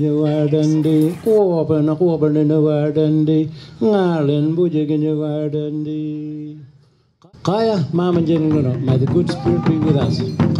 Nyawadandi, kuwapan nyawadandi, Narlin Bujig nyawadandi. Kaya, Mama Jeng, no, may the good spirit be with us.